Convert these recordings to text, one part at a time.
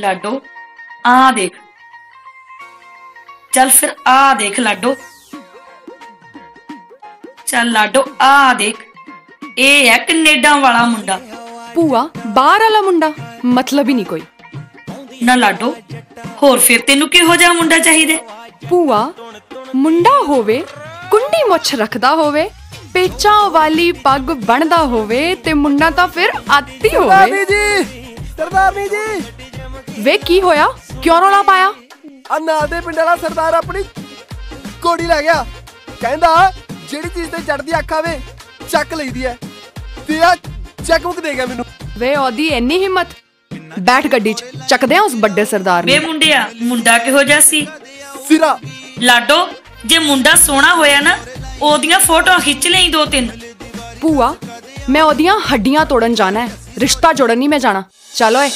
लाडो आ देख, चल फिर आ देख लाडो, चल लाडो आ देख, ए है कनेडा वाला मुंडा। भूआ बाहर वाला मुंडा मतलब ही नहीं कोई ना लाडो, होर फिर तेनू किहो जिहा मुंडा चाहिए? भूआ मुंडा होवे, कुंडी मुछ रखदा होवे, पेचा वाली पग बनदा होवे ते मुंडा तां फिर आती होवे। सरदारनी जी वे की होया, क्यों रोला पाया? अन्ना दे पिंड वाला सरदार अपनी कोड़ी लै गया, कहंदा जेड़ी चीज ते चढ़दी अख आवे चक लईदी ऐ ते आ चेक बुक दे गया मेनू। वे ओदी इन्नी हिम्मत, बैठ गड्डी च चकदे आ उस बड्डे सरदार नूं। वे मुंडिया मुंडा किहो जिहा सी? सिरा लाडो जे मुंडा सोना होया ना ओदियां फोटो खिंच लेई दो तीन। भूआ मैं ओदियां हड्डियां तोड़न जाना है, रिश्ता जोड़न नहीं मैं जाना। चलो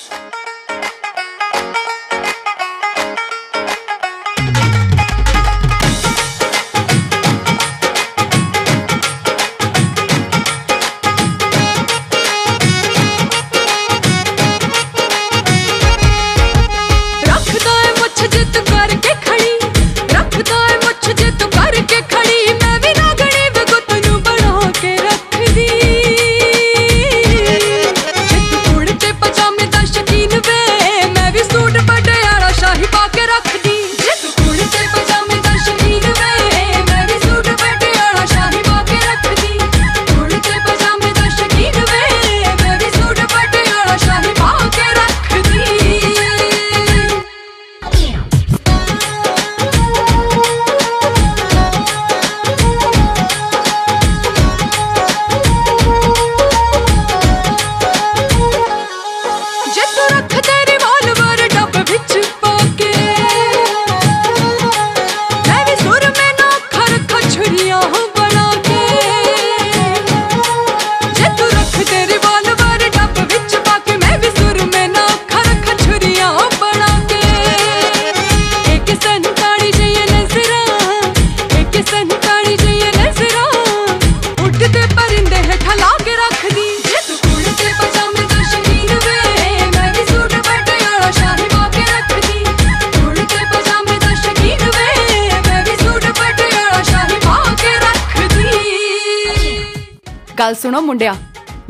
गल सुनो मुंडिया,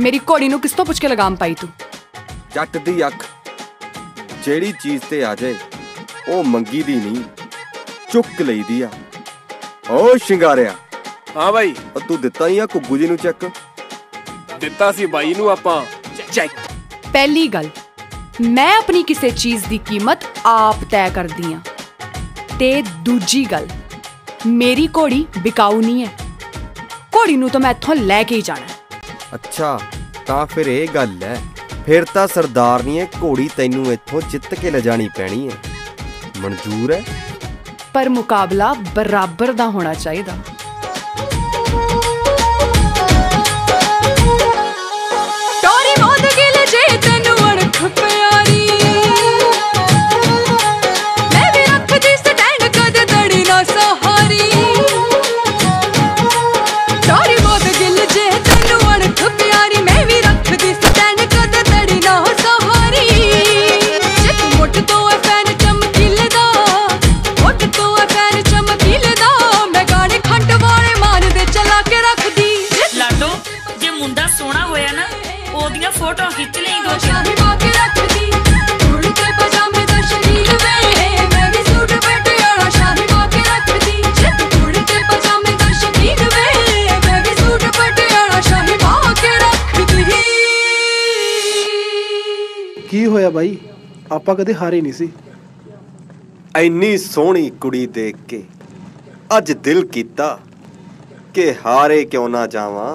मेरी घोड़ी नूं किस तो पुछ के लगाम पाई तू? जट दी अख जेड़ी चीज ते आ जाए ओ मंगी दी नहीं चुक लई दी आ। ओ शिंगारिया। हां भाई, तू दिता ही आ कुगू जी नूं चेक? दिता सी भाई नूं आपां चेक। पहली गल, मैं अपनी किसी चीज दी कीमत आप तय करदी आं ते दूजी गल, मेरी घोड़ी बिकाऊ नहीं है, घोड़ी नूं तो मैं इत्थों लैके ही जाना। अच्छा तां फिर ये गल है, फिर तां सरदारनी है घोड़ी तैनूं इत्थों जित के ले जानी पैनी है। मंजूर है, पर मुकाबला बराबर दा होना चाहिदा। फोटो खिंच लें दो चार। की होया भाई, आपा कदे हारे नहीं सी। इन्नी सोहनी कुड़ी देख के अज दिल कीता कि हारे क्यों ना जावां।